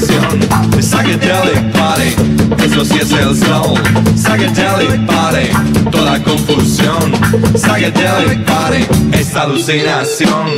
Satisfaction, the psychedelic party, desociarse el sol, psychedelic party, toda confusión, psychedelic party, esta alucinación.